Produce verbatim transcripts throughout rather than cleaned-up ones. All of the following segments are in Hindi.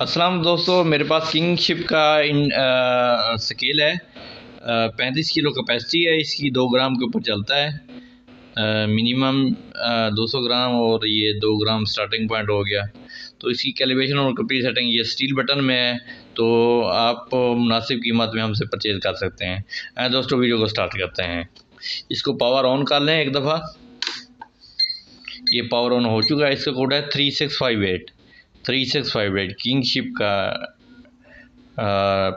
अस्सलाम दोस्तों, मेरे पास किंगशिप का इन, आ, स्केल है। पैंतीस किलो कैपेसिटी है इसकी, दो ग्राम के ऊपर चलता है मिनिमम दो सौ ग्राम, और ये दो ग्राम स्टार्टिंग पॉइंट हो गया। तो इसकी कैलिब्रेशन और कंप्लीट सेटिंग ये स्टील बटन में है, तो आप मुनासिब कीमत में हमसे परचेज़ कर सकते हैं। दोस्तों, वीडियो को स्टार्ट करते हैं। इसको पावर ऑन कर लें एक दफ़ा। ये पावर ऑन हो चुका है। इसका कोड है three six five eight three six five eight किंगशिप का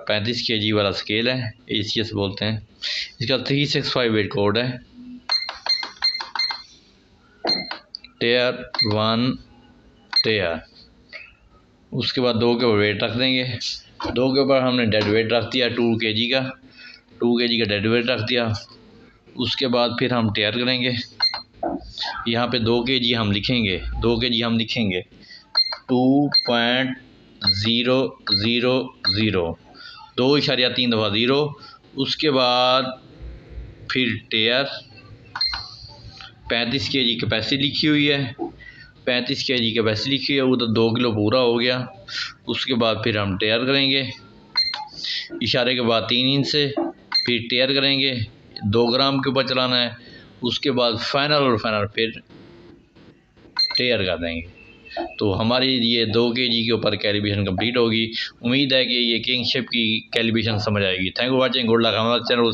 पैंतीस के जी वाला स्केल है, एसीएस बोलते हैं। इसका three six five eight code है। टेयर वन टेयर, उसके बाद दो के ऊपर वेट रख देंगे। दो के ऊपर हमने डेड वेट रख दिया, टू के जी का टू के जी का डेड वेट रख दिया। उसके बाद फिर हम टेयर करेंगे। यहाँ पे दो के जी हम लिखेंगे दो के जी हम लिखेंगे two point zero zero zero, दो इशारिया तीन दफ़ा ज़ीरो। उसके बाद फिर टेयर, पैंतीस के जी कैपेसिटी लिखी हुई है, पैंतीस के जी कैपेसिटी लिखी है। उधर दो किलो पूरा हो गया। उसके बाद फिर हम टेयर करेंगे, इशारे के बाद तीन इंच से फिर टेयर करेंगे, दो ग्राम के ऊपर चलाना है। उसके बाद फाइनल और फाइनल फिर टेयर कर देंगे। तो हमारी ये दो के जी के ऊपर कैलिब्रेशन कंप्लीट होगी। उम्मीद है कि ये किंगशिप की कैलिब्रेशन समझ आएगी। Thank for watching, good luck. हमारा चैनल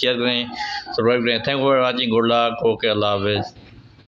शेयर करें, सब्सक्राइब करें। Thank for watching, good luck. Okay, अल्लाह हाफिज़।